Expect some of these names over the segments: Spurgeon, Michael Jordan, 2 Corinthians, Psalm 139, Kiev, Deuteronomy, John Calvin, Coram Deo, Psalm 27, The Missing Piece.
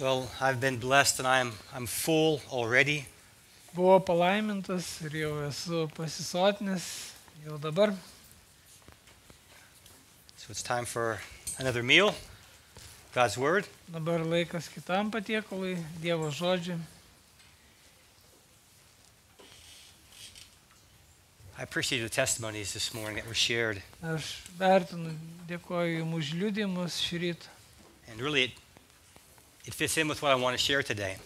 Well, I've been blessed and I'm full already. Buvau palaimintas ir jau esu pasisotinęs jau dabar. So it's time for another meal, God's Word. Dabar laikas kitam patiekalui, Dievo žodžiui. I appreciate the testimonies this morning that were shared. Aš vertinu, dėkoju jums už liudijimus šį rytą. And really it fits in with what I want to share today.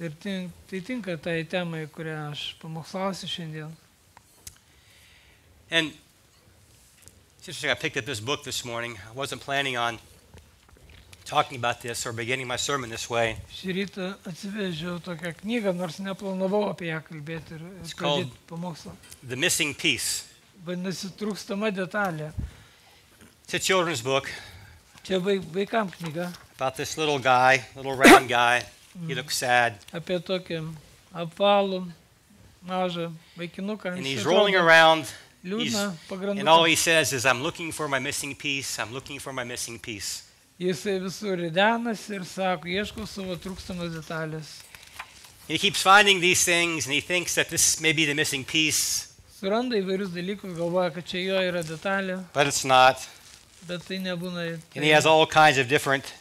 Ir tai tinka tai temai, kurią aš pamokslausiu šiandien. And it's interesting, I picked up this book this morning. I wasn't planning on talking about this or beginning my sermon this way. Šį rytą atsivežiau tokią knygą, nors neplanavau apie ją kalbėti ir pradėti pamokslą. The Missing Piece. Vadinasi, trūkstama detalė. It's a children's book. Čia vaikam knyga. About this little guy, little round guy. He looks sad. Apie tokį apvalų, mažą vaikinuką. And he's rolling around. And all he says is, I'm looking for my missing piece. I'm looking for my missing piece. Jisai visur ridenasi ir sako, ieškau savo trūkstamos detalės. He keeps finding these things and he thinks that this may be the missing piece. Suranda įvairius dalykus, galvoja, kad čia jo yra detalė. But it's not. Bet tai nebūna. And he has all kinds of different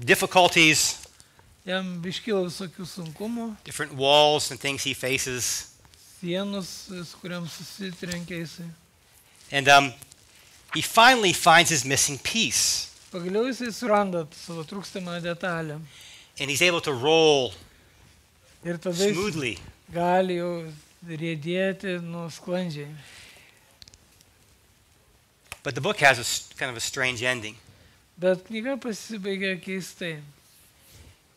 difficulties. Jam iškyla visokių sunkumų. Different walls and things he faces. Sienos, su kuriam susitrenkia jisai. And he finally finds his missing piece. Pagaliau jisai suranda savo trūkstamą detalę. And he's able to roll smoothly. Gali jau riedėti sklandžiai. But the book has a kind of a strange ending. Bet knyga pasibaigia keistai.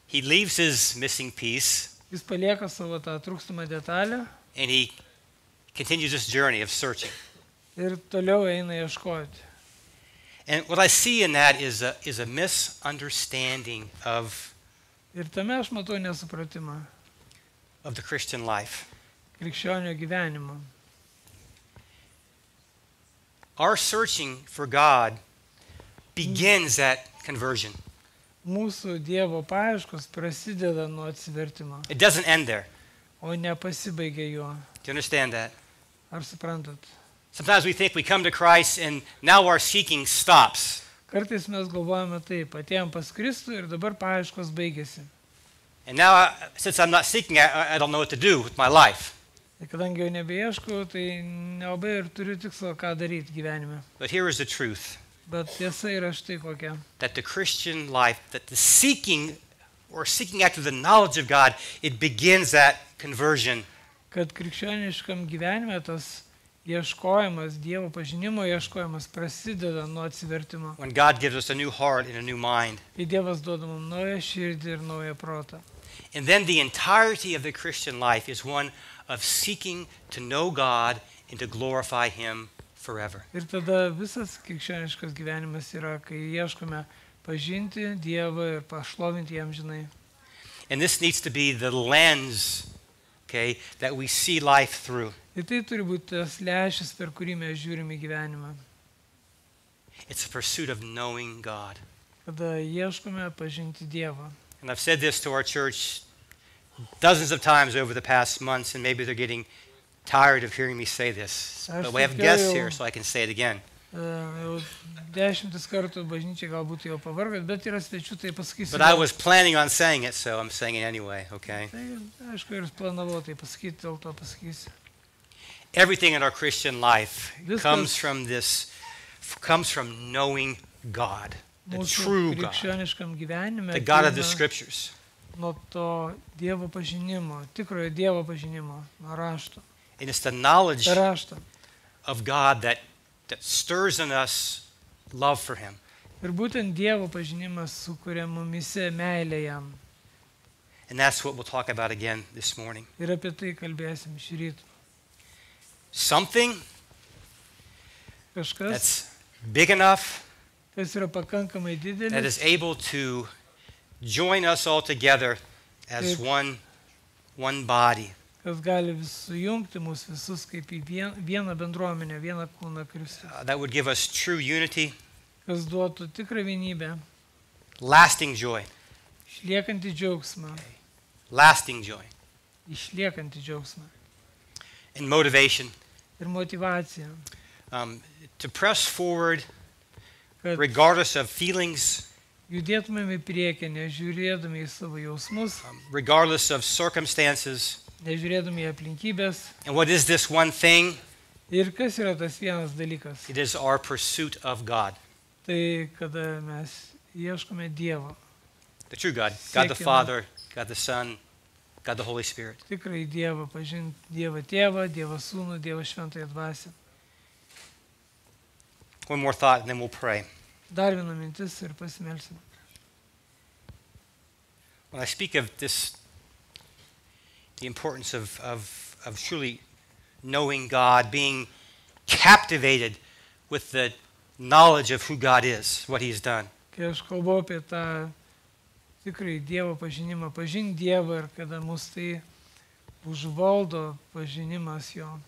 He leaves his missing piece. Jis palieka savo tą trūkstamą detalę. And he continues this journey of searching. Ir toliau eina ieškoti. And what I see in that is a misunderstanding of the Christian life. Krikščionio gyvenimo. Our searching for God begins at conversion. Mūsų Dievo paieškos prasideda nuo atsivertimo. It doesn't end there. O nepasibaigia juo. Do you understand that? Ar suprantat? Sometimes we think we come to Christ and now our seeking stops. Kartais mes galvojame taip, atėjom pas Kristų ir dabar paieškos baigėsi. And now, since I'm not seeking, I don't know what to do with my life. Kadangi jau nebeieškau, tai nelabai ir turiu tikslą, ką daryti gyvenime. But here is the truth. Bet tiesa yra štai kokia. That the Christian life, that the seeking or seeking after the knowledge of God, it begins at conversion. Kad krikščioniškam gyvenime tas ieškojimas, Dievo pažinimo ieškojimas prasideda nuo atsivertimo. When God gives us a new heart and a new mind. Kai Dievas duoda mums naują širdį ir naują protą. And then the entirety of the Christian life is one of seeking to know God and to glorify Him forever. Ir tada visas krikščioniškas gyvenimas yra, kai ieškome pažinti Dievą ir pašlovinti Jam žinai. And this needs to be the lens, okay, that we see life through. It's a pursuit of knowing God. And I've said this to our church dozens of times over the past months, and maybe they're getting tired of hearing me say this. But we have guests here, so I can say it again. But I was planning on saying it, so I'm saying it anyway, okay? Everything in our Christian life comes from knowing God, the true God, the God of the Scriptures. And it's the knowledge of God that stirs in us love for Him. And that's what we'll talk about again this morning. Something that's big enough, that is able to join us all together as one body. Kas gali sujungti mus visus kaip į vieną bendruomenę, vieną kūną Kristų. That would give us true unity. Kas duotų tikrą vienybę. Lasting joy. Išliekanti džiaugsmą. Lasting joy. Išliekanti džiaugsmą. And motivation. Ir motivacija. To press forward regardless of feelings. Judėtumėme į priekį, nežiūrėdami į savo jausmus. Regardless of circumstances. Nežiūrėdami į aplinkybės. And what is this one thing? Ir kas yra tas vienas dalykas? It is our pursuit of God. Tai kada mes ieškome Dievo. The true God, God the Father, God the Son, God the Holy Spirit. Tikrai Dievą pažinti, Dievą Tėvą, Dievą Sūnų, Dievą Šventąją Dvasią. One more thought and then we'll pray. Dar viena mintis ir pasimelsim. When I speak of this, the importance of truly knowing God, being captivated with the knowledge of who God is, what He has done. Kai aš kalbu apie tą tikrai Dievo pažinimą, pažinti Dievą ir kada mus tai užvaldo pažinimas jo.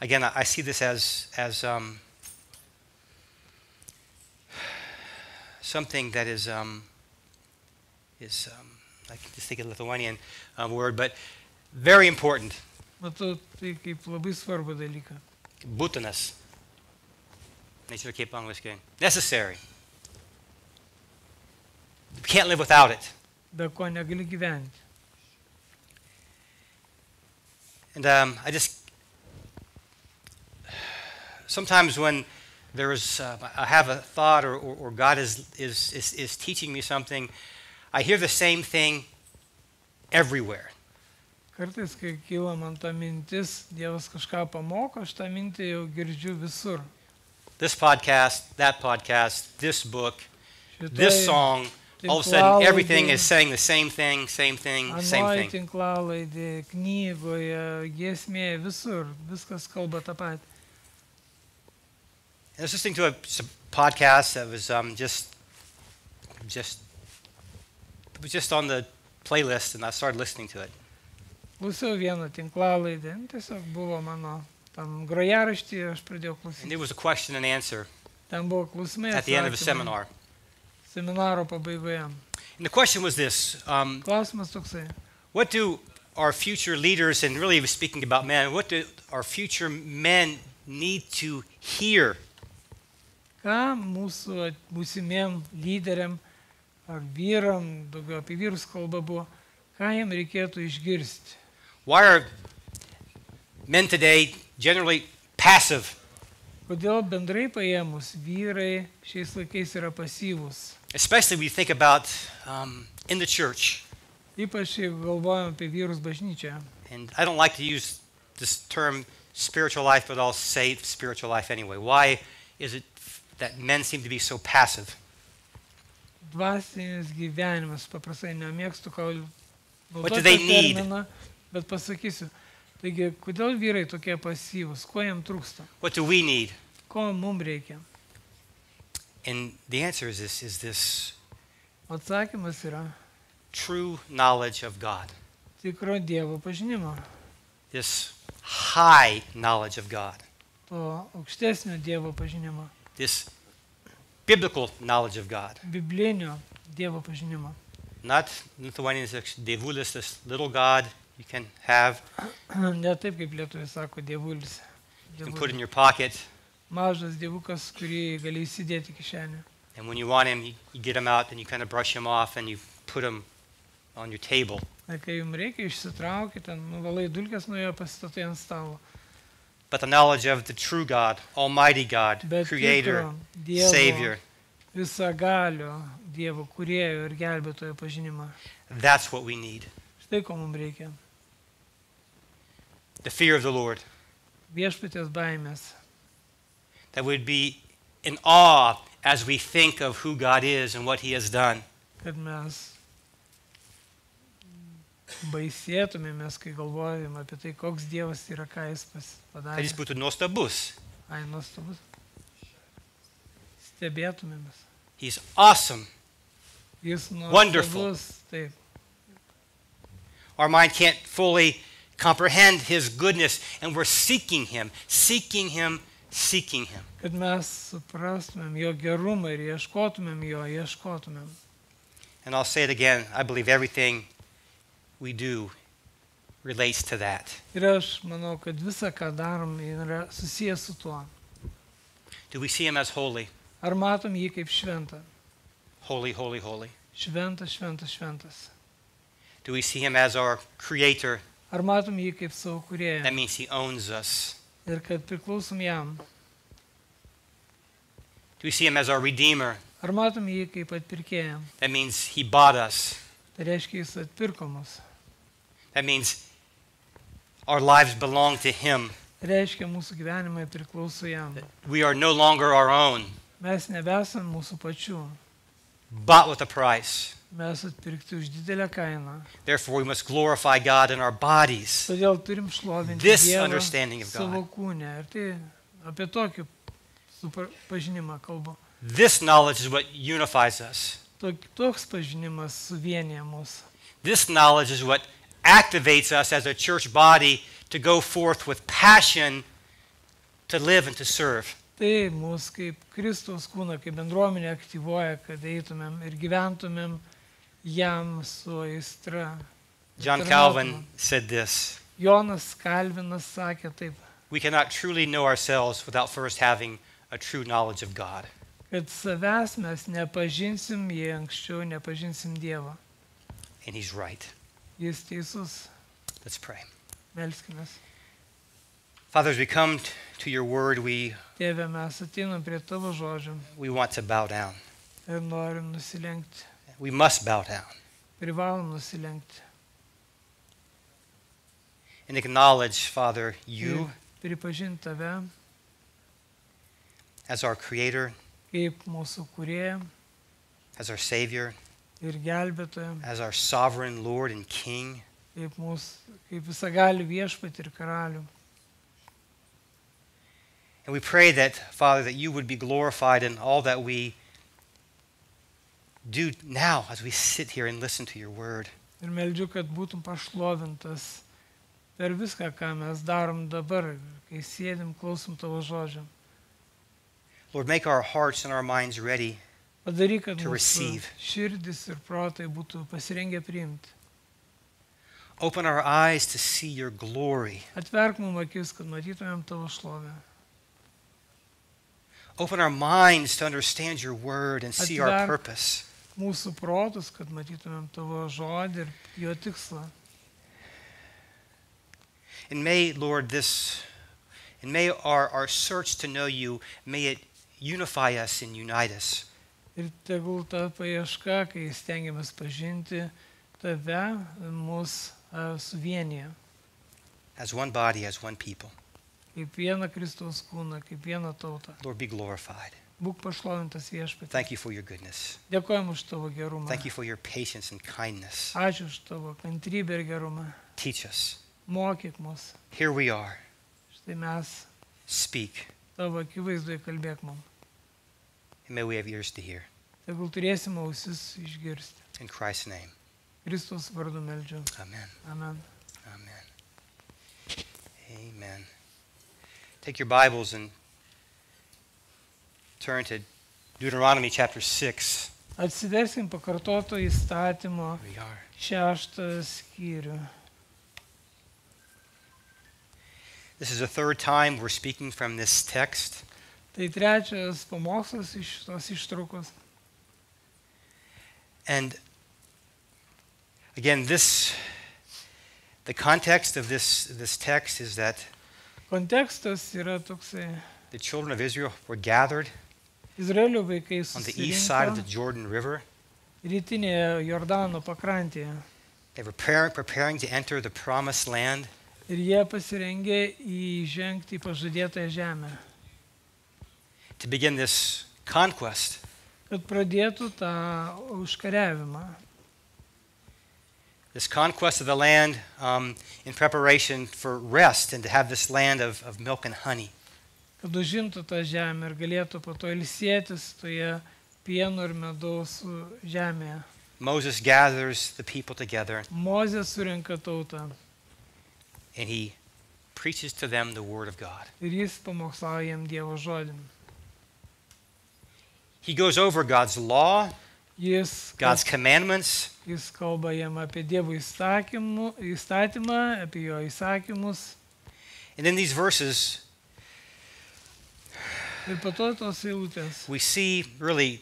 Again, I see this as something that is I can just think of Lithuanian word, but very important. Matau tai kaip labai svarbu dalyką. Būtinas. Nežinau kaip angliškai. Necessary. We can't live without it. Be ko negali gyventi. And I just sometimes when there is I have a thought or God is teaching me something, I hear the same thing everywhere. Kartais kai kyla man ta mintis, Dievas kažką pamoko, aš tą mintį jau girdžiu visur. This podcast, that podcast, this book, this song. All of a sudden, everything is saying the same thing, same thing. I was listening to a podcast that was just on the playlist, and I started listening to it. And it was a question and answer at the end of a seminar. And the question was this, what do our future leaders, and really speaking about men, what do our future men need to hear? Ką mūsų būsimiem lyderiam ar vyram, daugiau apie vyrus kalba buvo, ką jam reikėtų išgirsti? Why are men today generally passive? Kodėl bendrai paėmus vyrai šiais laikais yra pasyvūs? Especially we think about in the church. Ypač galvojame apie vyrus bažnyčioje. And I don't like to use this term spiritual life, but I'll say spiritual life anyway. Why is it that men seem to be so passive? Dvasinis gyvenimas, paprastai nemėgstu naudoti terminą, bet pasakysiu. Taigi, kodėl vyrai tokie pasyvūs? Ko jam trūksta? What do we need? Ko mums reikia? And the answer is this atsakymas yra true knowledge of God. Tikro Dievo pažinimo. This high knowledge of God. To aukštesnio Dievo pažinimo. This biblical knowledge of God. Biblinio Dievo pažinimo. Not Lithuanians, dievulis, this little God you can have. Ne taip kaip lietuviai sako dievulis. You can put in your pocket. Mažas dievukas, kurį gali įsidėti kišenę. And when you want him, you get him out and you kind of brush him off and you put him on your table. Kai jums reikia, išsitraukite, nuvalai dulkes nuo jo, pasistatai ant stalo. But the knowledge of the true God, Almighty God, Creator, Savior. Visagalio Dievo kūrėjo ir gelbėtojo pažinimą. That's what we need. Štai ko mums reikia. The fear of the Lord. Viešpaties baimės. That we'd be in awe as we think of who God is and what He has done. Kad mes baisėtumėmės, kai galvojame apie tai, koks Dievas yra, ką Jis padarė. Kad Jis būtų nuostabus. Ai, nuostabus. Stebėtumėmės. He's awesome. Jis nuostabus. Taip. Our mind can't fully comprehend His goodness, and we're seeking Him, seeking Him. Kad mes suprastumėm jo gerumą ir ieškotumėm jo, ieškotumėm. And I'll say it again, I believe everything we do relates to that. Ir aš manau, kad visa, ką darom, yra susijęs su tuo. Do we see Him as holy? Ar matom jį kaip šventą? Holy, holy, holy. Šventas, šventas, šventas. Do we see Him as our creator? Ar matom jį kaip savo kūrėją? That means He owns us. Ir kad priklausom jam. Do we see Him as our redeemer? Ar matom jį kaip atpirkėją? That means He bought us. Tai reiškia, Jis atpirko mus. That means our lives belong to Him. Reiškia, mūsų gyvenimai priklauso jam. We are no longer our own. Mes nebesam mūsų pačių. Bought with a price. Mes atpirkti už didelę kainą. Therefore, we must glorify God in our bodies. Todėl turim šlovinti Dievą savo kūne. Ir tai apie tokį pažinimą kalbu. This knowledge is what unifies us. Toks pažinimas suvienyje mus. This knowledge is what activates us as a church body to go forth with passion to live and to serve. Tai mus kaip Kristaus kūną, kaip bendruomenė aktyvuoja, kad eitumėm ir gyventumėm jam su aistra. John Calvin said this. Jonas Kalvinas sakė taip. We cannot truly know ourselves without first having a true knowledge of God. Kad savęs mes nepažinsim, jei anksčiau nepažinsim Dievą. And he's right. Jis teisus. Let's pray. Melskimės. Father, as we come to your word, Tėve, mes atinam prie tavo žodžių. We want to bow down. Ir norim nusilenkti. We must bow down. Privalom nusilenkti. And acknowledge, Father, you pripažint tave as our creator, kaip mūsų kūrėja, as our savior, ir gelbėtoja, as our sovereign Lord and King. Kaip visagalių viešpatį ir karalių. And we pray that, Father, that you would be glorified in all that we do now as we sit here and listen to your word. Ir meldžiu, kad būtum pašlovintas per viską, ką mes darom dabar, kai sėdim, klausom tavo žodžiam. Lord, make our hearts and our minds ready to receive. Širdis ir protai būtų pasirengę priimti. Open our eyes to see your glory. Atverk mum akis, kad matytumėm tavo šlovę. Open our minds to understand your word and see our purpose. Mūsų protus, kad matytumėm tavo žodį ir jo tikslą. And may, Lord, our search to know you, may it unify us and unite us. Ir tegul ta paieška, kai stengiamės pažinti tave, mus suvienyje. As one body, as one people. Kaip vieną Kristaus kūną, kaip vieną tautą. Lord, be glorified. Būk pašlovintas viešpatį. Thank you for your goodness. Dėkojam už tavo gerumą. Thank you for your patience and kindness. Ačiū už tavo kantrybę ir gerumą. Teach us. Mokyk mus. Here we are. Štai mes. Speak. Tavo akivaizdoje kalbėk mum. And may we have ears to hear. Tegul turėsim ausis išgirsti. In Christ's name. Kristus vardu meldžiu. Amen. Amen. Amen. Amen. Take your Bibles and turn to Deuteronomy chapter 6. Atsiverskim pakartoto įstatymo 6 skyrių. This is the third time we're speaking from this text. Tai trečias pamokslas iš šitos ištraukos. And again, the context of this text is that the children of Israel were gathered on the east side of the Jordan River. They were preparing to enter the promised land. To begin this conquest. This conquest of the land in preparation for rest and to have this land of milk and honey. Moses gathers the people together. And he preaches to them the word of God. He goes over God's law, God's commandments. Jis kalba jam apie Dievo įstatymą, apie jo įsakymus. And in these verses, we see really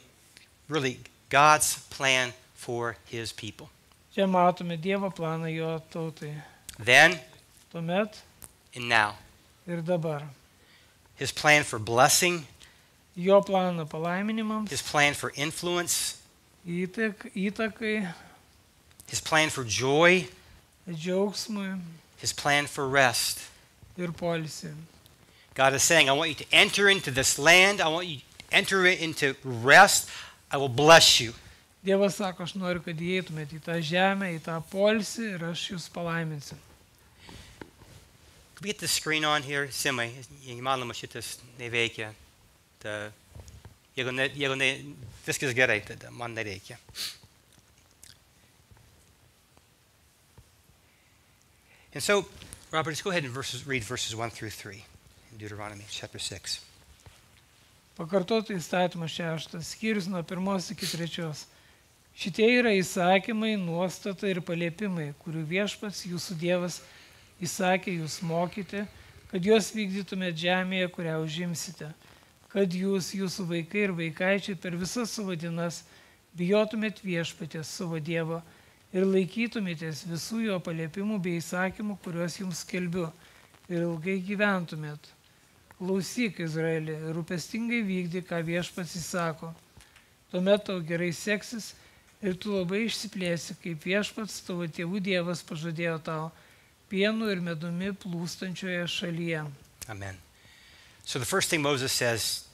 God's plan for his people. Then and now. His plan for blessing. His plan for influence. His plan for joy. His plan for rest. God is saying, I want you to enter into this land. I want you to enter it into rest. I will bless you. Dievas sako, aš noriu, kad įeitumėte į tą žemę, į tą poilsį ir aš jūs palaiminsiu. Could we get the screen on here? Simai, įmanoma šitas neveikia. Jeigu ne, viskas gerai, tada man nereikia. And so, Robert, let's go ahead and read verses 1 through 3 in Deuteronomy chapter 6. Pakartotų įstatymas 6, skyrius nuo 1 iki 3. Šitie yra įsakymai, nuostata ir paliepimai, kurių viešpats jūsų Dievas įsakė jūs mokyti, kad juos vykdytumėt žemėje, kurią užimsite, kad jūs, jūsų vaikai ir vaikaičiai per visas savo dienas bijotumėt viešpatės savo Dievo ir laikytumėtės visų jo paliepimų bei įsakymų, kuriuos jums skelbiu, ir ilgai gyventumėt. Klausyk, Izraelį, rūpestingai vykdyk, ką viešpats įsako. Tuomet tau gerai seksis ir tu labai išsiplėsi, kaip viešpats tavo tėvų Dievas pažadėjo tau pienų ir medumi plūstančioje šalyje. Amen. So the first thing Moses says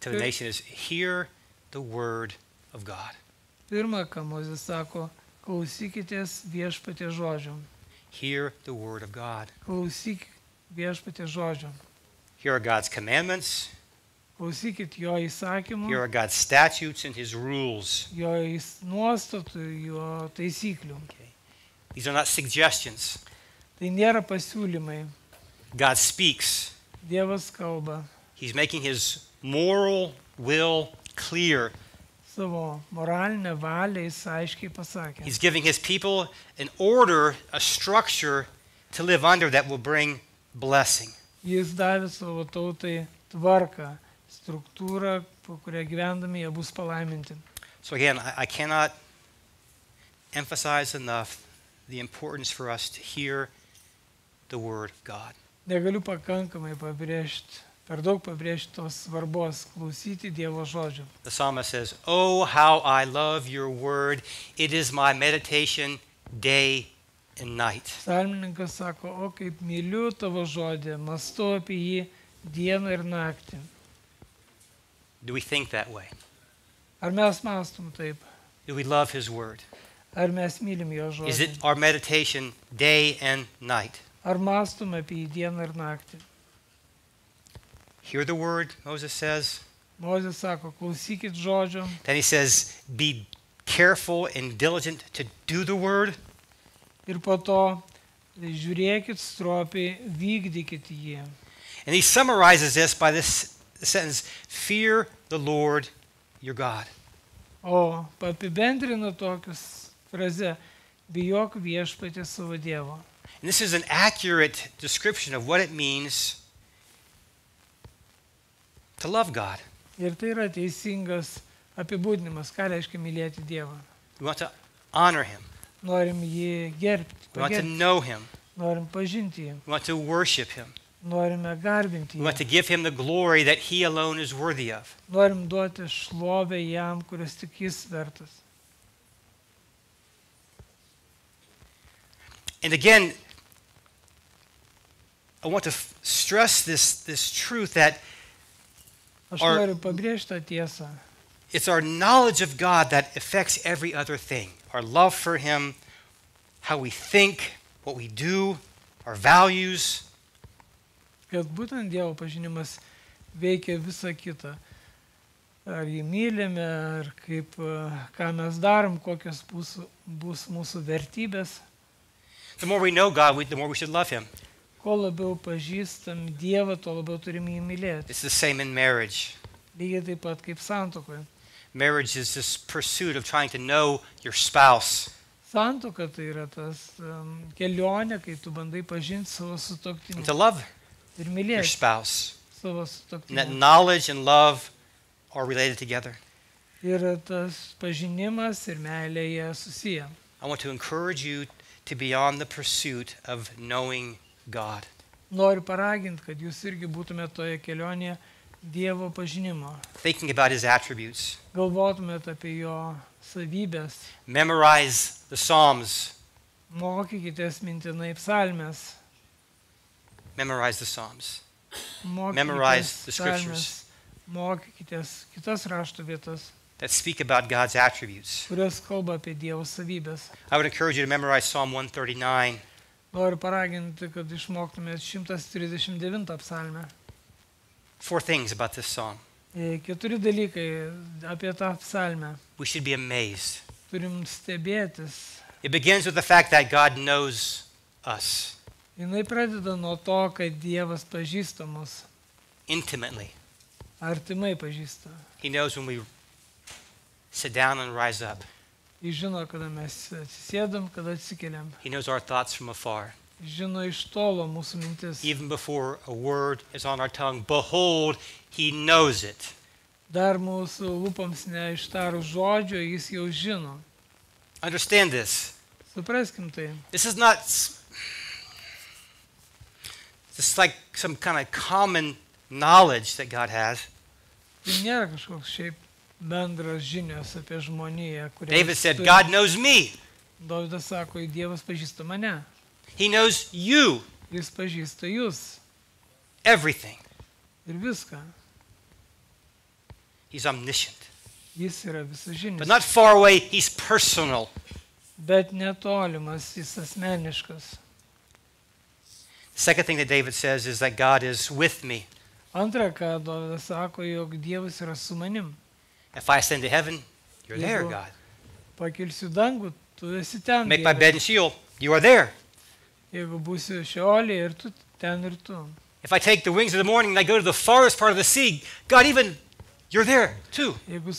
to the nation is, hear the word of God. Pirma, ką Mozės sako, klausykitės viešpatė žodžių. Hear the word of God. Klausyk viešpatė žodžių. Here are God's commandments. Here are God's statutes and his rules. Okay. These are not suggestions. God speaks. He's making his moral will clear. He's giving his people an order, a structure to live under that will bring blessing. Jis davė savo tautai tvarką, struktūrą, po kurią gyvendami jie bus palaiminti. So again, I cannot emphasize enough the importance for us to hear the word of God. Negaliu pakankamai pabrėžti, per daug pabrėžti tos svarbos klausyti Dievo žodžių. The psalmist says, "Oh, how I love your word. It is my meditation day and night." Psalmininkas sako, o kaip myliu tavo žodį, mąstau apie jį dieną ir naktį. Do we think that way? Ar mes mąstom taip? Do we love his word? Ar mes mylim jo žodį? Is it our meditation day and night? Ar mąstom apie jį dieną ir naktį? Hear the word, Moses says. Mozės sako, klausykit žodžio. Then he says, be careful and diligent to do the word. Ir po to žiūrėkit stropiai, vykdykit jį. And he summarizes this by this sentence, fear the Lord your God. O apibendrina tokius frazę, bijok viešpatį savo Dievo. And this is an accurate description of what it means to love God. Ir tai yra teisingas apibūdinimas, ką reiškia mylėti Dievą. We want to honor him. Norim jį gerbti, pagerbti, norim pažinti jį, norime garbinti jį, norim duoti šlovę jam, kurios tik jis vertas. And again, I want to stress this truth that aš noriu pabrėžti tą tiesą. It's our knowledge of God that affects every other thing. Our love for him, how we think, what we do, our values. Kad būtent Dievo pažinimas veikia visą kitą. Ar jį mylime, ar kaip, ką mes darom, kokios bus mūsų vertybės. The more we know God, the more we should love him. Kuo labiau pažįstam Dievą, tuo labiau turim jį mylėti. It's the same in marriage. Lygiai taip pat kaip santuokoje. Marriage is this pursuit of trying to know your spouse. Santuoka tai yra tas kelionė, kai tu bandai pažinti savo sutuoktinį. And to love your spouse. Savo sutuoktinį. And that knowledge and love are related together. Ir tas pažinimas ir meilė jie susiję. I want to encourage you to be on the pursuit of knowing God. Noriu paraginti, kad jūs irgi būtumėte toje kelionėje Dievo pažinimo. Thinking about his attributes. Galvotumėt apie jo savybės. Memorize the Psalms. Mokykitės mintinai psalmes. Memorize the Psalms. Memorize the scriptures. Mokykitės kitas rašto vietas. That speak about God's attributes. Kurios kalba apie Dievo savybės. I would encourage you to memorize Psalm 139. Noriu paraginti, kad išmoktumėt 139 psalmę. 4 things about this psalm. Keturi dalykai apie tą psalmę. We should be amazed. Turim stebėtis. It begins with the fact that God knows us. Jinai pradeda nuo to, kad Dievas pažįsta mus. Intimately. Artimai pažįsta. He knows when we sit down and rise up. Jis žino, kada mes atsisėdam, kada atsikeliam. He knows our thoughts from afar. Even before a word is on our tongue, behold, he knows it. Understand this. This is not just like some kind of common knowledge that God has. David said, God knows me. He knows you. Jis pažįsta jūs. Everything. Ir viską. He's omniscient. Jis yra visažinis. But not far away, he's personal. Bet netolimas, jis asmeniškas. The second thing that David says is that God is with me. Antra, ką Dovydas sako, jog Dievas yra su manim. If I ascend to heaven, you're there, God. Pakilsiu dangų, tu esi ten. Make my bed in Sheol, you are there. If I take the wings of the morning and I go to the forest part of the sea, God, even you're there too. You're like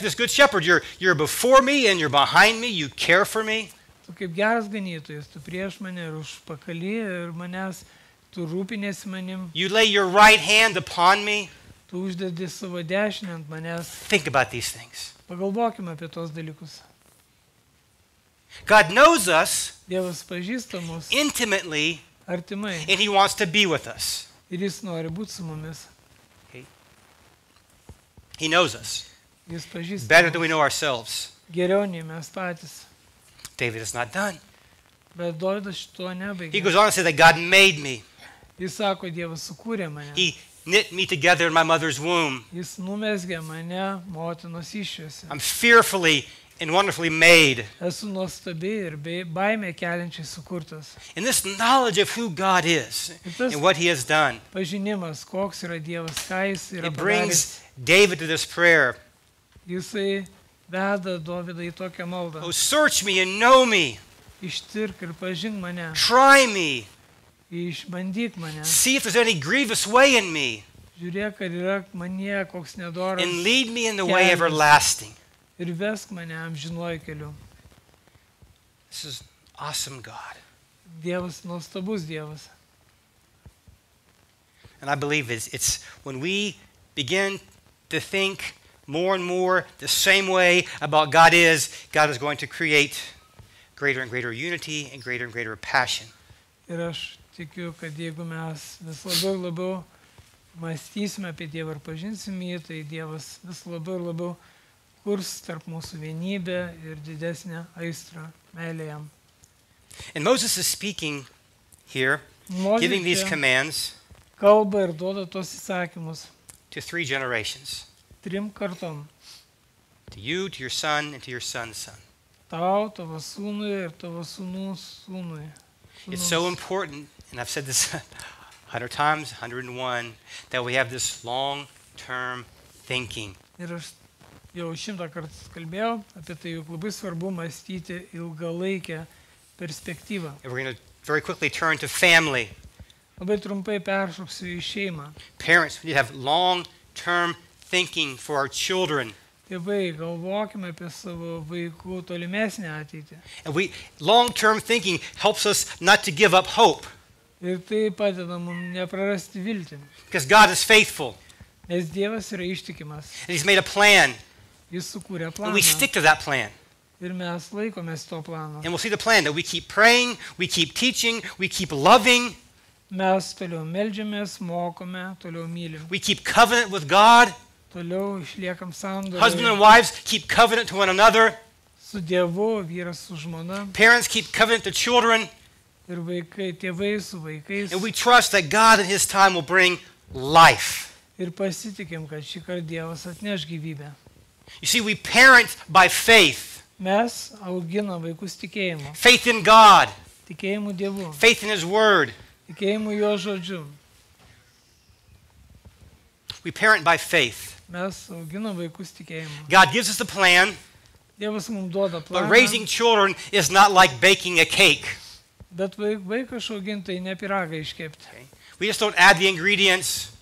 this good shepherd. You're before me and you're behind me. You care for me. You lay your right hand upon me. Think about these things. Pagalvokime apie tos dalykus. God knows us intimately, and he wants to be with us. Okay. He knows us better than we know ourselves. David is not done. He goes on and says that God made me. He knit me together in my mother's womb. I'm fearfully and wonderfully made. And this knowledge of who God is and what he has done, it brings David to this prayer. Oh, search me and know me. Try me. See if there's any grievous way in me. And lead me in the way everlasting. This is awesome, God. And I believe it's when we begin to think more and more the same way about God is going to create greater and greater unity and greater passion. Tikiu, kad jeigu mes vis labiau ir labiau mąstysime apie Dievą ir pažinsim jį, tai Dievas vis labiau ir labiau kurs tarp mūsų vienybę ir didesnę aistrą meilę jam. And Moses is speaking here, giving these commands kalba ir duoda tos įsakymus to 3 generations. Trim kartom. To you, to your son, and to your son's son. Tau, tavo sūnui ir tavo sūnų sūnui. It's so important, and I've said this 100 times, 101, that we have this long-term thinking. jau 100 kartų kalbėjau apie tai, jog labai svarbu mąstyti ilgalaikę perspektyvą. Labai trumpai peršoksiu į šeimą. Tėvai, galvokime apie savo vaikų tolimesnį ateitį. Ir tai padeda mums neprarasti viltį. Nes Dievas yra ištikimas. Jis sukūrė planą. Ir mes laikomės to plano. Mes toliau meldžiamės, mokome, toliau mylim. Toliau išliekam sandorį. Su Dievu, vyras su žmona. Ir vaikai, tėvai su vaikais. Ir pasitikėm, kad šį kartą Dievas atneš gyvybę. Mes auginam vaikus tikėjimu. Tikėjimu Dievu. Tikėjimu Jo žodžiu. Mes auginam vaikus tikėjimu. Dievas mums duoda planą. Bet vaiką auginti ne pyragą iškepti.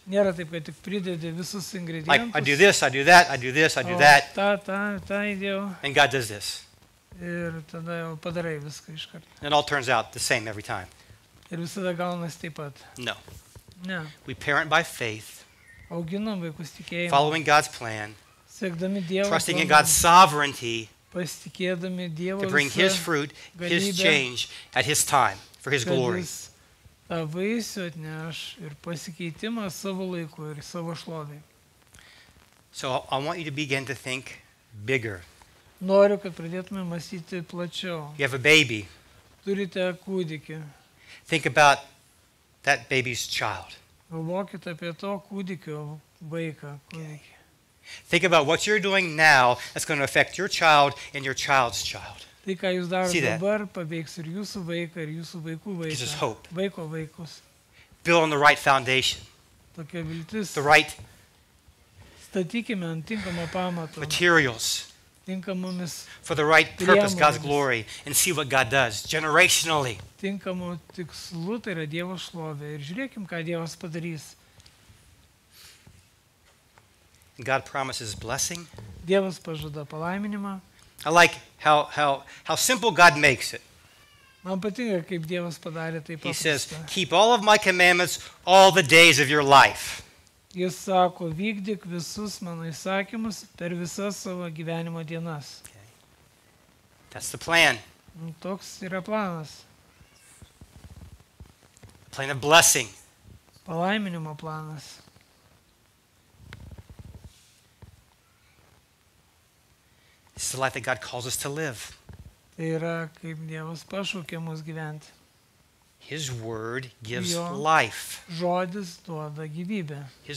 Nėra taip, kad tik pridedi visus ingredientus. Tą įdėjau. Ir tada jau padarai viską iš karto. Ir visada gaunas taip pat. Ne. Auginam vaikus tikėjimą. Sekdami Dievo planą. Pasitikėdami Dievo galybę. Ta vaisių atneš ir pasikeitimą savo laiku ir savo šlovėj. Noriu, kad pradėtume mąstyti plačiau. Turite kūdikį. Galvokite apie to kūdikio vaiką. Tai, ką jūs darote dabar, paveiks ir jūsų vaiką, ir jūsų vaikų vaiką, vaiko vaikus. Tokia viltis. Statykime ant tinkamo pamato. Tinkamomis priemonėmis. Tinkamu tikslu, tai yra Dievo šlovė. Ir žiūrėkim, ką Dievas padarys. Dievas pažada palaiminimą. I like how simple God makes it. He says, keep all of my commandments all the days of your life. That's the plan. The plan of blessing. It's the life that God calls us to live. His word gives life. His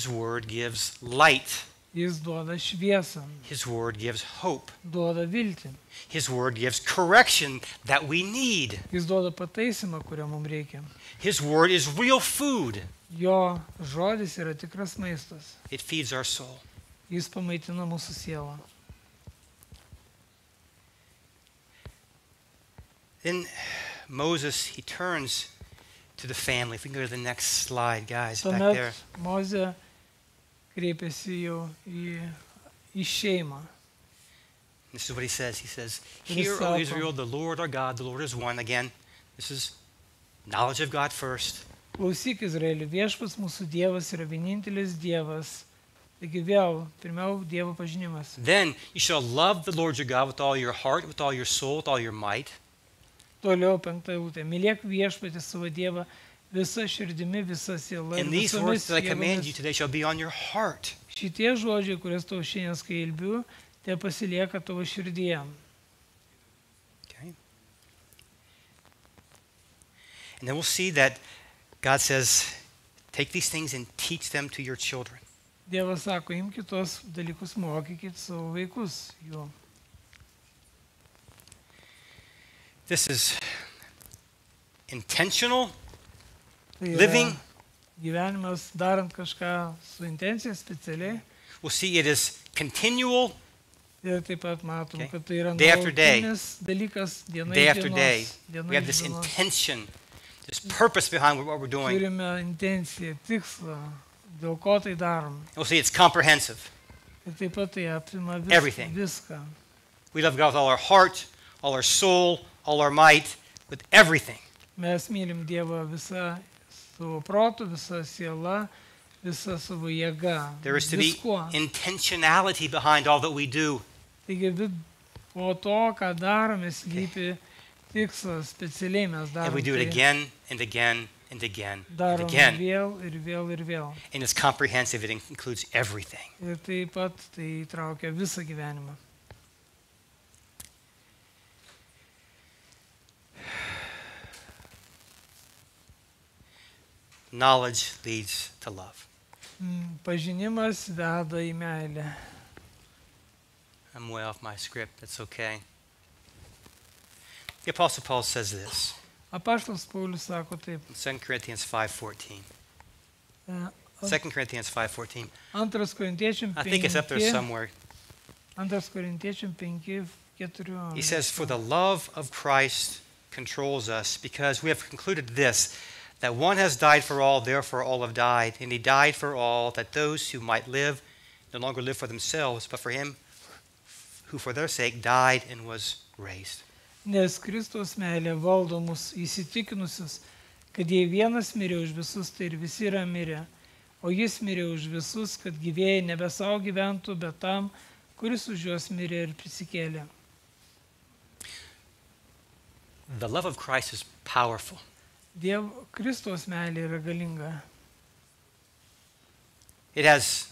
word gives light. His word gives hope. His word gives correction that we need. His word is real food. It feeds our soul. Then Moses, he turns to the family. If we can go to the next slide, guys, back there. Mozė kreipėsi jau į šeimą. This is what he says. He says, Hear, O Israel, the Lord our God, the Lord is one. Again, this is knowledge of God first. Klausyk, Izraeli, viešpats mūsų Dievas yra vienintelis Dievas. Taigi vėl, pirmiau, Dievo pažinimas. Then you shall love the Lord your God with all your heart, with all your soul, with all your might. Toliau, penktą eilutę. Mylėk viešpatį savo Dievą visą širdimi, visą sielą ir visomis jėgomis. Šitie žodžiai, kurias tau šiandien skelbiu, te pasilieka tavo širdyje. Dievas sako, imk tuos dalykus, mokykit savo vaikus juo. This is intentional living. Gyvenimas darant kažką su intencija specialiai. We'll see it is continual Ir taip pat matom, kad tai yra nuolatinis dalykas, diena į dienos. We have this intention, this purpose behind what we're doing. Turime intenciją, tikslą, dėl ko tai darom. We'll see, it's comprehensive. Ir taip pat tai apima viską. We love God with all our heart, all our soul, all our might, with everything. Mes mylim Dievą visą savo protu, visą sielą, visą savo jėgą. There is to be intentionality behind all that we do. Taigi, po to, ką darome, slypi tikslas, specialiai mes darome. And we do it again and again and again and again. Darom vėl ir vėl ir vėl. And it's comprehensive, it includes everything. Ir taip pat tai traukia visą gyvenimą. Knowledge leads to love. Pažinimas veda į meilę. I'm way off my script, that's okay. The Apostle Paul says this. Apaštalas Paulius sako taip. 2 Corinthians 5:14. 2 Corinthians 5:14. I think it's up there somewhere. He says, "For the love of Christ controls us, because we have concluded this, that one has died for all, therefore all have died. And he died for all, that those who might live no longer live for themselves, but for him who for their sake died and was raised." Nes Kristaus meilė valdo mus įsitikinusius, kad jei vienas mirė už visus, tai ir visi yra mirę. O jis mirė už visus, kad gyvėjai nebe savo gyventų, bet tam, kuris už juos mirė ir prisikėlė. The love of Christ is powerful. Dievo Kristaus meilė yra galinga. It has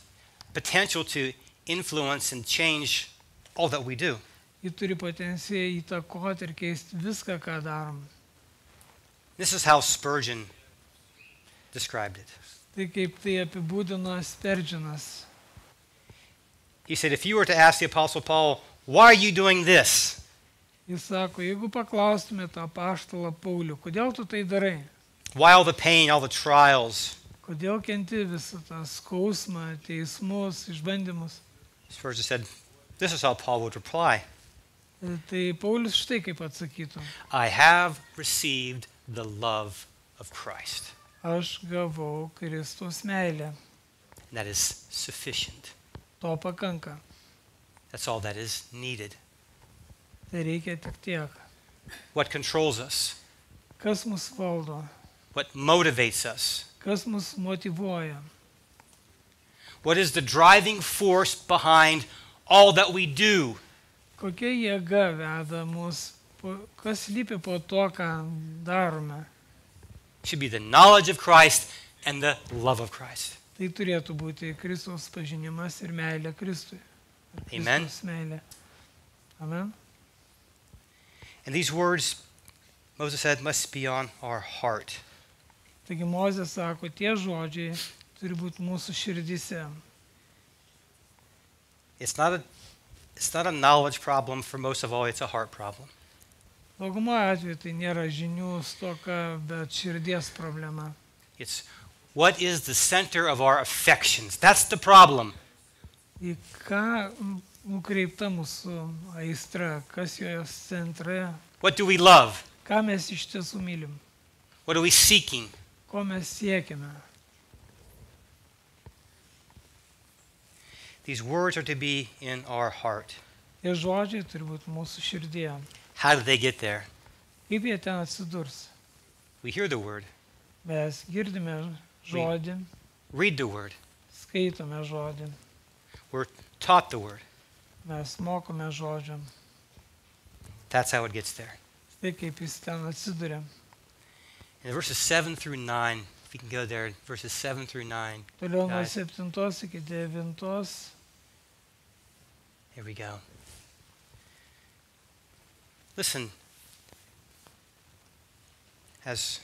potential to influence and change all that we do. Ji turi potenciją įtakoti ir keisti viską, ką darom. This is how Spurgeon described it. Tai kaip tai apibūdino Spurgeonas. He said, if you were to ask the Apostle Paul, why are you doing this? Jis sako, jeigu paklaustumėte apaštalą Paulių, kodėl tu tai darai? Kodėl kenti visą tą skausmą, teismus, išbandymus? Tai Paulius štai kaip atsakytų. Aš gavau Kristaus meilę. To pakanka. That's all that is needed. Tai reikia tik tiek. What controls us? Kas mus valdo? What motivates us? Kas mus motyvuoja? What is the driving force behind all that we do? Kokia jėga veda mus? Kas slypi po to, ką darome? It should be the knowledge of Christ and the love of Christ. Tai turėtų būti Kristaus pažinimas ir meilė Kristui. Amen. Amen. And these words, Moses said, must be on our heart. Taigi Mozė sako, tie žodžiai turi būti mūsų širdyse. It's not a knowledge problem for most of all, it's a heart problem. Dauguma atveju tai nėra žinių stoka, bet širdies problema. It's what is the center of our affections. That's the problem. Į ką nukreipta mūsų aistra, kas jos centre. Ką mes iš tiesų mylim? Ko mes siekime? Tie žodžiai turi būti mūsų širdyje. Kaip jie ten atsidurs? Mes girdime žodį, skaitome žodį, mes mokome žodžiam. That's how it gets there. Taip kaip jis ten atsiduria. In verses 7 through 9, if you can go there, verses 7 through 9. Toliau nuo 7 iki 9. Here we go. Listen, as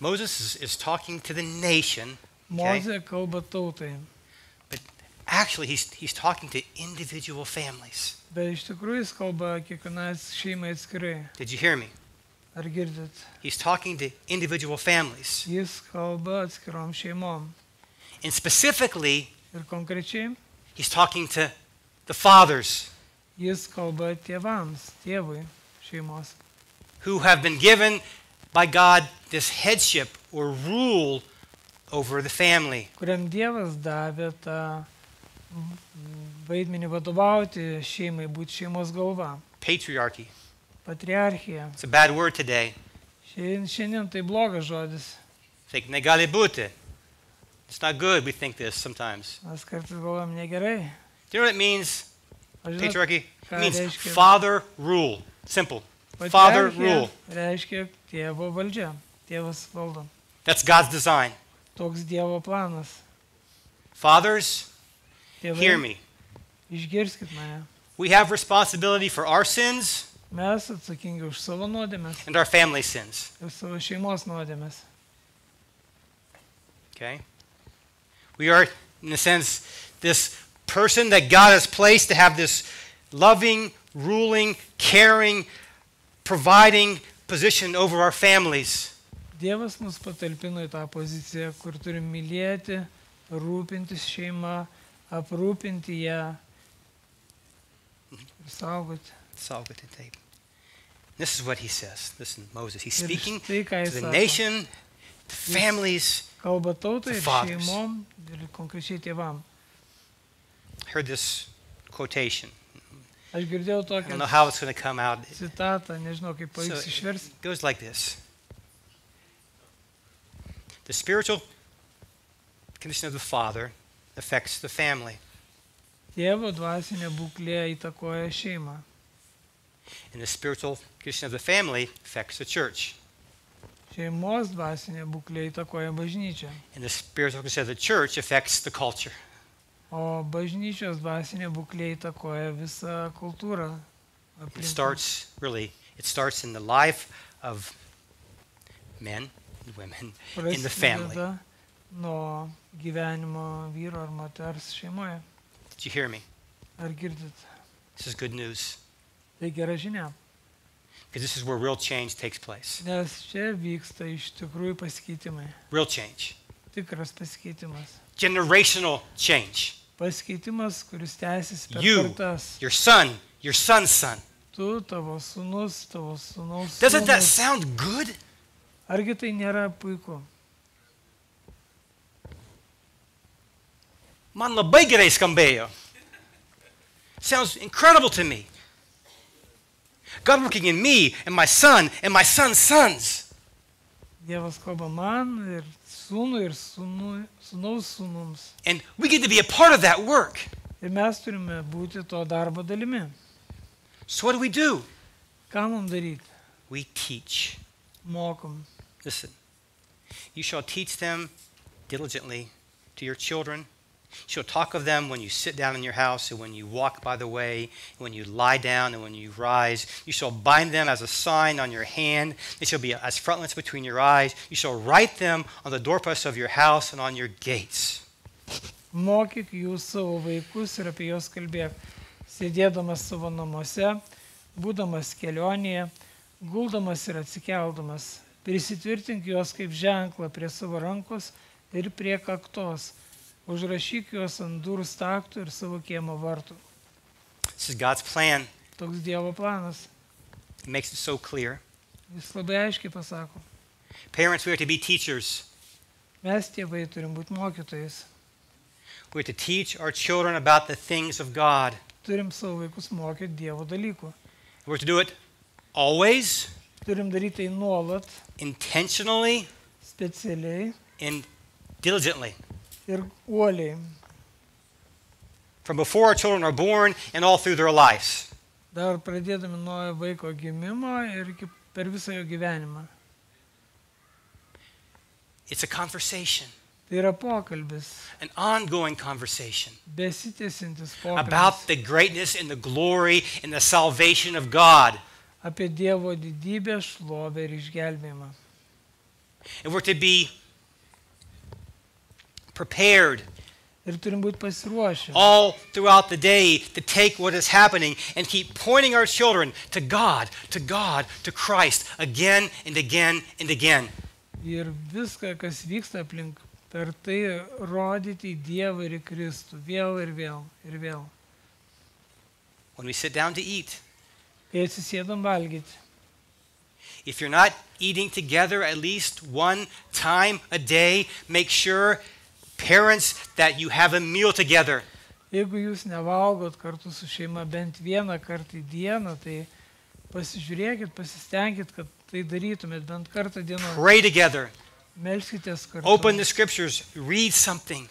Moses is talking to the nation. Mozė kalba tautai. Actually, he's talking to individual families. Did you hear me? He's talking to individual families. And specifically, he's talking to the fathers. Jis kalba tėvams, tėvui, šeimos. Who have been given by God this headship or rule over the family. Kuriam Dievas davė tą vaidmenį vadovauti šeimai, būti šeimos galva. Patriarchy. Patriarchija. It's a bad word today. Šiandien tai blogas žodis. Think negali būti. It's not good, we think this sometimes. Mes kartais galvojam negerai. Do you know what it means? Patriarchy? It means father rule. Simple. Father rule. Reiškia tėvo valdžia. Tėvas valdo. That's God's design. Toks Dievo planas. Fathers, hear me. Išgirskit mane. We have responsibility for our sins. Mes atsakingi už savo nuodėmes. And our family sins. Ir savo šeimos nuodėmes. Okay. We are, in a sense, this person that God has placed to have this loving, ruling, caring, providing position over our families. Dievas mus patalpino į tą poziciją, kur turim mylėti, rūpintis šeimą, aprūpinti ją ir saugoti. Saugoti taip. This is what he says. Listen, Moses. He's speaking to the nation, to families. Kalba tautai ir šeimom, konkrečiai tėvam. Aš girdėjau tokią citatą, nežinau kaip pavyks išversti. The spiritual condition of the father affects the family. Tėvo dvasinė būklė įtakoja šeimą. And the spiritual condition of the family affects the church. Šeimos dvasinė būklė įtakoja bažnyčią. And the spiritual condition of the church affects the culture. O bažnyčios dvasinė būklė įtakoja visą kultūrą. It starts in the life of men and women in the family. Prasideda nuo gyvenimo vyro ar moters šeimoje. Did you hear me? Ar girdit? This is good news. Tai gera žinia. Because this is where real change takes place. Nes čia vyksta iš tikrųjų pasikeitimai. Real change. Tikras pasikeitimas. Generational change. Pasikeitimas, kuris tęsis per kartas. Your son's son. Tu, tavo sūnus, tavo sūnaus sūnus. Doesn't that sound good? Argi tai nėra puiku? Man labai gerai skambėjo. Sounds incredible to me. God working in me and my son and my son's sons. And we get to be a part of that work. So what do? We teach. Listen, you shall teach them diligently to your children. She'll talk of them when you sit down in your house, and when you walk by the way, and when you lie down, and when you rise. You shall bind them as a sign on your hand. They shall be as frontlets between your eyes. You shall write them on the doorposts of your house and on your gates. Mokyk jūs savo vaikus ir apie juos kalbėk, sėdėdamas savo namuose, būdamas kelionėje, guldamas ir atsikeldamas. Prisitvirtink juos kaip ženklą prie savo rankos ir prie kaktos. Užrašyk juos ant durų staktų ir savo kiemo vartų. Toks Dievo planas. Jis labai aiškiai pasako. Mes tėvai turim būti mokytojais. Turim savo vaikus mokyti Dievo dalykų. Turim daryti tai nuolat, specialiai ir uoliai. From before our children are born and all through their lives. Dar pradėdami nuo vaiko gimimo ir per visą jo gyvenimą. It's a conversation. Tai yra pokalbis. An ongoing conversation. Besitęsiantis pokalbis. About the greatness and the glory and the salvation of God. Apie Dievo didybę, šlovę ir išgelbėjimą. And we're to be prepared all throughout the day to take what is happening and keep pointing our children to God, to God, to Christ again and again and again. Ir viską, kas vyksta aplink, per tai rodyti Dievą ir Kristų vėl ir vėl ir vėl. when we sit down to eat. If you're not eating together at least one time a day, make sure, parents, that you have a meal together. Jeigu jūs nevalgot kartu su šeima bent vieną kartą į dieną, tai pasižiūrėkit, pasistengkit, kad tai darytumėt bent kartą dieną. Pray together. Melskitės kartu. Open the scriptures. Read something.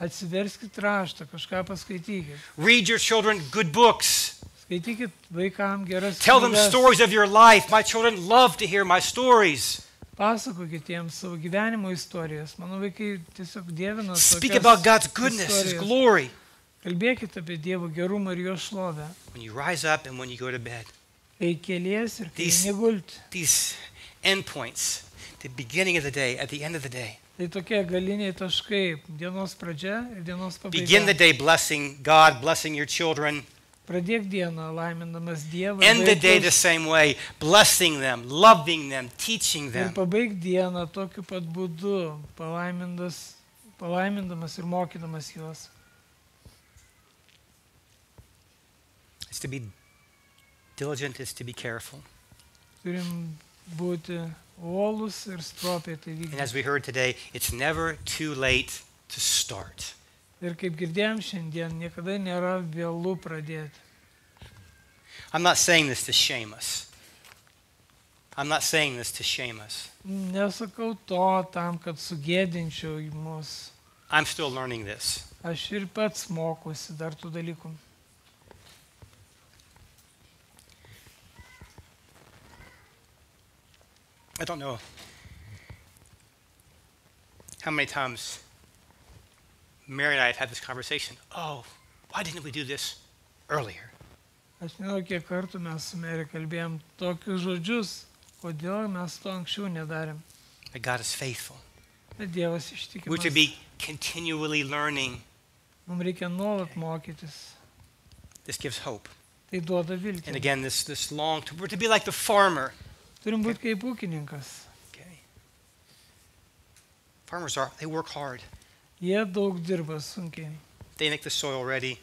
Atsiverskit raštą, kažką paskaitykit. Read your children good books. Skaitykit vaikams geras knygas. Tell them stories of your life. My children love to hear my stories. Pasakokit jiems savo gyvenimo istorijas. Mano vaikai tiesiog dievina tokias istorijas. Speak about God's goodness, His glory. Kalbėkit apie Dievo gerumą ir jo šlovę. When you rise up and when you go to bed. Kai keliesi ir kai negulti. These end points, the beginning of the day, at the end of the day. Tai tokie galiniai taškai, dienos pradžia ir dienos pabaiga. Begin the day blessing God, blessing your children. Pradėk dieną laimindamas Dievą. End the day the same way, blessing them, loving them, teaching them. Ir pabaig dieną tokiu pat būdu, palaimindamas ir mokydamas juos. It's to be diligent, it's to be careful. And as we heard today, it's never too late to start. I'm not saying this to shame us. I'm not saying this to shame us. I'm still learning this. Aš ir pats mokuosi dar tų dalykų. I don't know how many times Mary and I have had this conversation. Oh, why didn't we do this earlier? Aš nežinau, kiek kartų mes su Mary kalbėjom tokius žodžius, kodėl mes to anksčiau nedarėm. But God is faithful. Bet Dievas ištikimas. We're to be continually learning. Mums reikia nuolat mokytis. This gives hope. Tai duoda viltį. And again, this long, we're to be like the farmer. Turim būti kaip ūkininkas. Farmers, they work hard. Jie daug dirba sunkiai. They make the soil ready.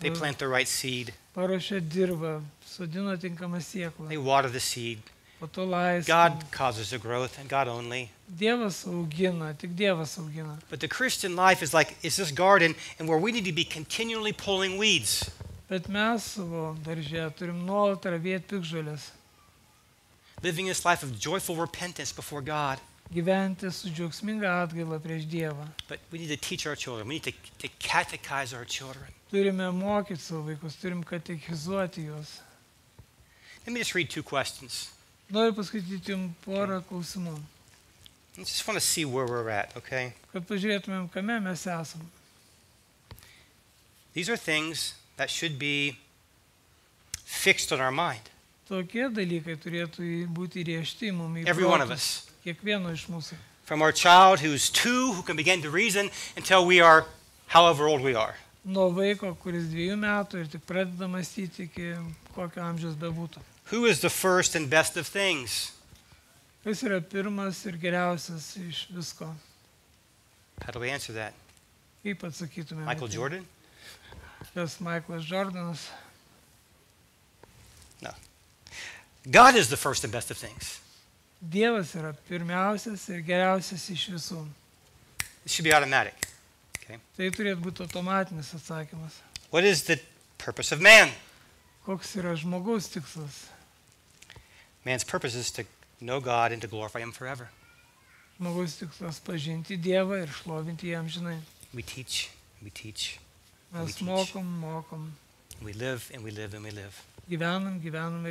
They plant the right seed. Paruošia dirvą, sodina tinkamą sėklą. They water the seed. Po to laisto. God causes the growth, and God only. Dievas augina, tik Dievas augina. But the Christian life is like, it's this garden, and where we need to be continually pulling weeds. Bet mes savo darže turim nuolat ravėti piktžolės. Living this life of joyful repentance before God. But we need to teach our children. We need to catechize our children. Let me just read two questions. I just want to see where we're at, okay? These are things that should be fixed on our mind. Tokie dalykai turėtų būti įrėžti mums į protus, kiekvieno iš mūsų. From our child who's 2, who can begin to reason, until we are however old we are. Nuo vaiko, kuris 2 metų ir tik pradeda mąstyti, iki kokio amžiaus bebūtų. Who is the first and best of things? Kas yra pirmas ir geriausias iš visko? How do we answer that? Kaip atsakytumėm? Michael Jordan? Kas Michaelas Jordanas? No. God is the first and best of things. Dievas yra pirmiausias ir geriausias iš visų. It should be automatic. Okay. Tai turėtų būti automatinis atsakymas. What is the purpose of man? Koks yra žmogaus tikslas? Man's purpose is to know God and to glorify Him forever. Žmogaus tikslas pažinti Dievą ir šlovinti Jam žinai. We teach, we teach, we teach. Mes mokom. We live and we live and we live. We model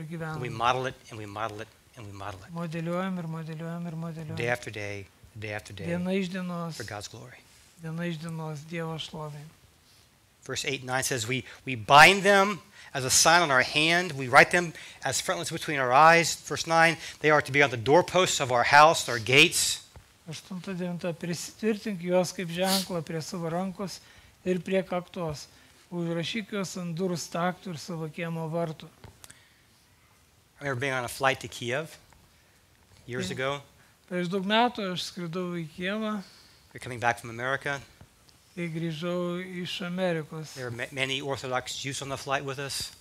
it and we model it and we model it. Modeliuojam ir modeliuojam ir modeliuojam. Day after day, for God's glory. Diena iš dienos Dievo šlovei. Verse 8 and 9 says, "We bind them as a sign on our hand. We write them as frontlets between our eyes." Verse 9, "They are to be on the doorposts of our house, our gates." 8-9, prisitvirtink juos kaip ženklą prie savo rankos ir prie kaktos. Užrašyk juos ant durų staktų ir savo kiemo vartų. I remember being on a flight to Kiev years ago. Prieš daug metų aš skridau į Kievą. We're coming back from America. Tai grįžau iš Amerikos. There were many Orthodox Jews on the flight with us.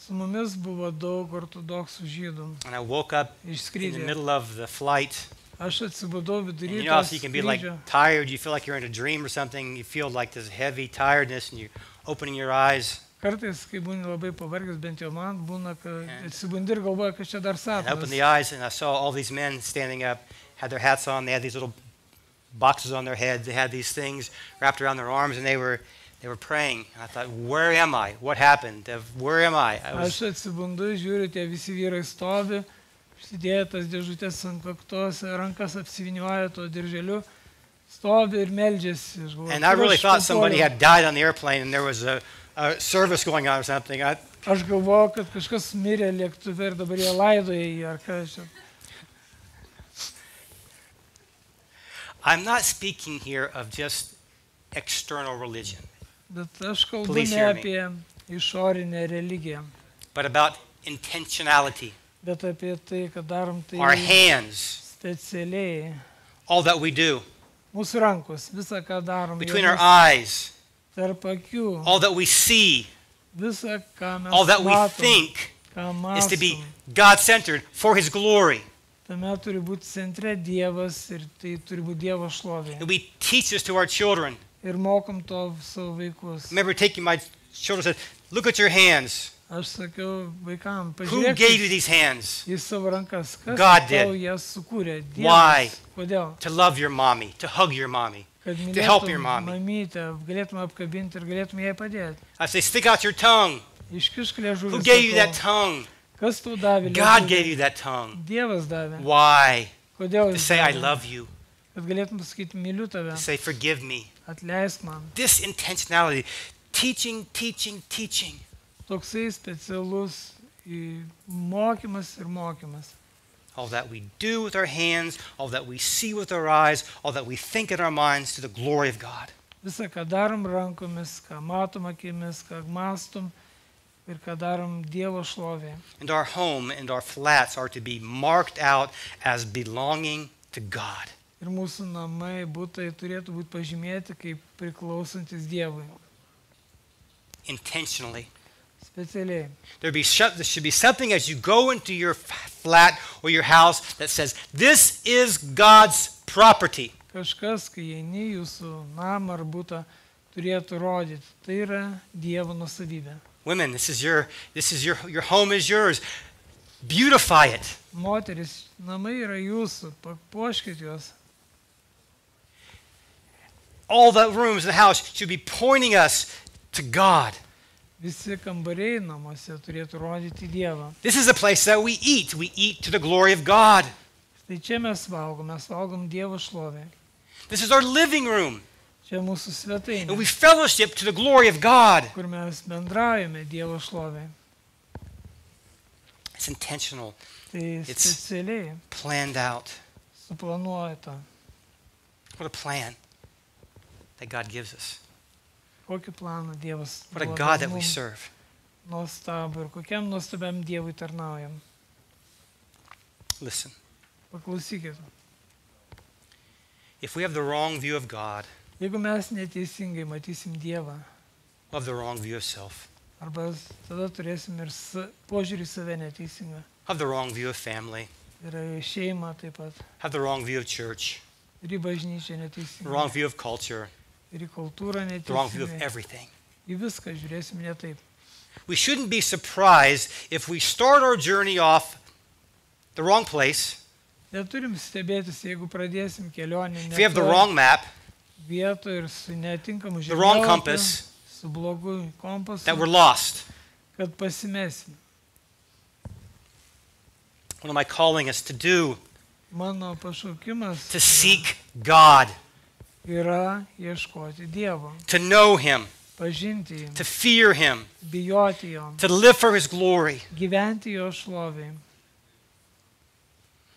Su mumis buvo daug ortodoksų žydų. And I woke up in the middle of the flight. Aš atsibudau vidury to skrydžio. You can be like tired, you feel like you're in a dream or something, you feel like this heavy tiredness and you're opening your eyes. Kartais, kai būni labai pavargęs, bent jau man būna, kad atsibundi ir galvoja, kad čia dar sapnas. I opened the eyes and I saw all these men standing up, had their hats on, they had these little boxes on their heads, they had these things wrapped around their arms and they were praying. I thought, where am I? What happened? Where am I? Aš atsibundu, žiūriu, tie visi vyrai stovi, užsidėję tas dėžutės ant kaktos, rankas apsivinioja to dirželiu, stovi ir meldžiasi. And I really thought somebody had died on the airplane and there was a service going on or something. Aš galvojau, kad kažkas mirė lėktuve ir dabar jie laidoja jį ar kažką. I'm not speaking here of just external religion. Bet aš kalbu ne apie išorinę religiją. But about intentionality. Bet apie tai, kad darom tai specialiai. All that we do. Mūsų rankos, visą, ką darom. Between our eyes. Tarp akių. All that we see. Visą, ką mes matom. All that we think is to be God-centered for His glory. Tame turi būti centre Dievas ir tai turi būti Dievo šlovė. Ir mokom to savo vaikus. Aš sakiau vaikam, pažiūrėkis į savo rankas, kas tau jas sukūrė. Dievas. Kodėl? Kad mylėtum mamytę, galėtum apkabinti ir galėtum jai padėti. Iškišk liežuvį savo. God gave you that tongue. Why? To say, I love you. To say, forgive me. This intentionality. Teaching, teaching, teaching. All that we do with our hands, all that we see with our eyes, all that we think in our minds to the glory of God. And our home and our flats are to be marked out as belonging to God. Intentionally. There should be something as you go into your flat or your house that says, this is God's property. Women, this is your home is yours. Beautify it. Moteris, namai yra jūsų, papuoškit juos. All the rooms in the house should be pointing us to God. Visi kambariai namuose turėtų rodyti Dievą. This is the place that we eat. We eat to the glory of God. Tai čia mes valgom Dievo šlovę. This is our living room. And we fellowship to the glory of God. It's intentional. It's planned out. What a plan that God gives us. What a God that we serve. Listen. If we have the wrong view of God, jeigu mes neteisingai matysim Dievą, arba tada turėsim ir požiūrį save neteisingą. Ir šeimą taip pat. Ir į bažnyčią neteisingą. Ir į kultūrą neteisingą. Į viską žiūrėsim ne taip. Neturim stebėtis, jeigu pradėsim kelionį ne taip. The wrong compass that we're lost. What am I calling us to do? To seek God. To know Him. To fear Him. To live for His glory.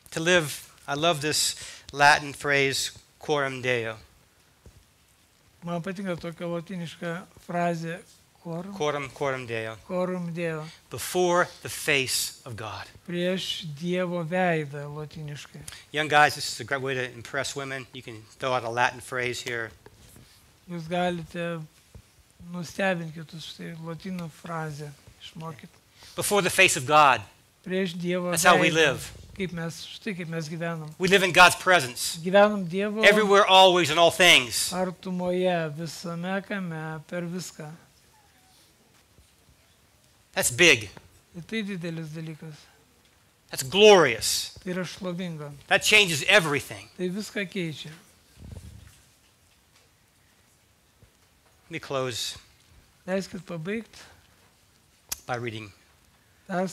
To live, I love this Latin phrase, Coram Deo. Man patinka tokia latiniška frazė Coram Deo. Before the face of God. Prieš Dievo veidą latiniškai. Young guys, this is a great way to impress women. You can throw out a Latin phrase here. Jūs galite nustebinti kitus štai latinų frazę. Išmokit. before the face of God. That's how we live. We live in God's presence. Everywhere, always, in all things. That's big. That's glorious. That changes everything. Let me close by reading a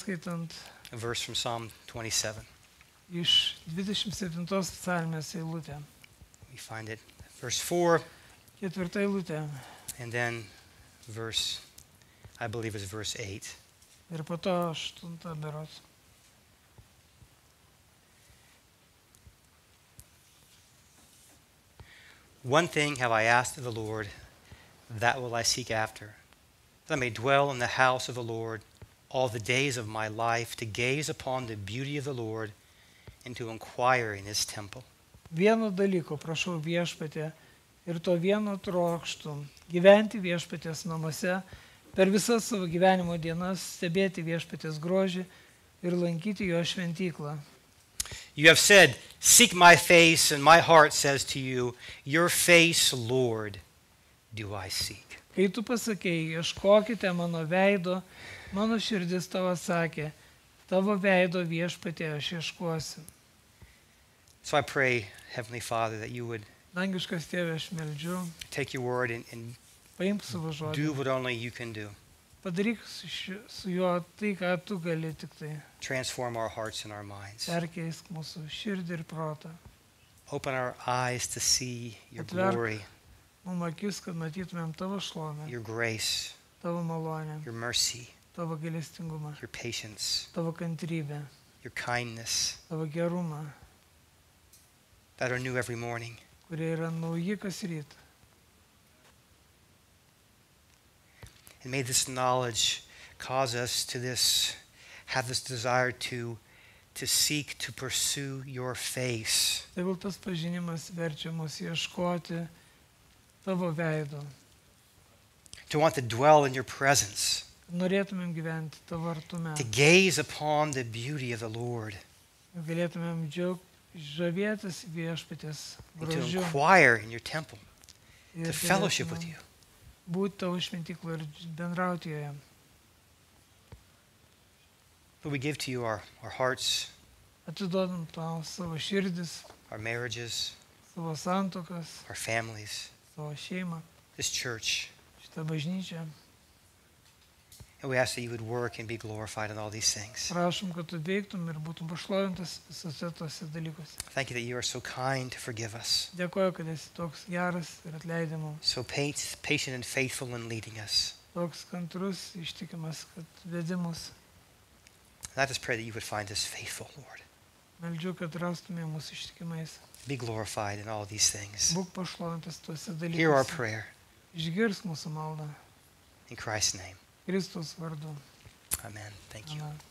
verse from Psalm 27. We find it at verse 4, and then verse, I believe it's verse 8. One thing have I asked of the Lord, that will I seek after, that I may dwell in the house of the Lord all the days of my life, to gaze upon the beauty of the Lord and to inquire in his temple. Vieno dalyko prašau viešpatė, ir to vieno trokštų, gyventi viešpatės namuose, per visas savo gyvenimo dienas stebėti viešpatės grožį ir lankyti jo šventyklą. You have said, seek my face, and my heart says to you, your face, Lord, do I seek. Kai tu pasakei, ieškokite mano veido, mano širdis tavo sakė, tavo veido viešpatė aš ieškosiu. So I pray, Heavenly Father, that you would take your word and do what only you can do. Transform our hearts and our minds. Open our eyes to see your glory, your grace, your mercy, your patience, your kindness, that are new every morning. And may this knowledge cause us to have this desire to seek, to pursue your face. To want to dwell in your presence. To gaze upon the beauty of the Lord. And to inquire in your temple. To fellowship with you. But we give to you our hearts, our marriages, our families, this church. And we ask that you would work and be glorified in all these things. Thank you that you are so kind to forgive us. So patient and faithful in leading us. And I just pray that you would find us faithful, Lord. Be glorified in all these things. Hear our prayer. In Christ's name. Amen. Thank you. Amen.